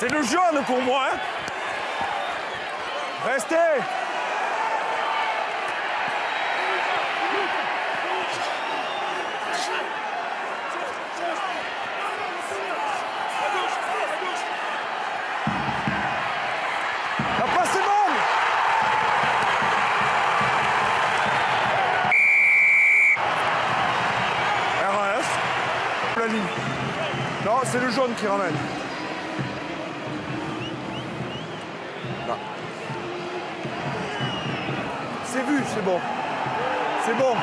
C'est le jaune pour moi. Hein. Restez. La passe est bonne. RAS. La ligne. Non, c'est le jaune qui ramène. C'est vu, c'est bon. C'est bon.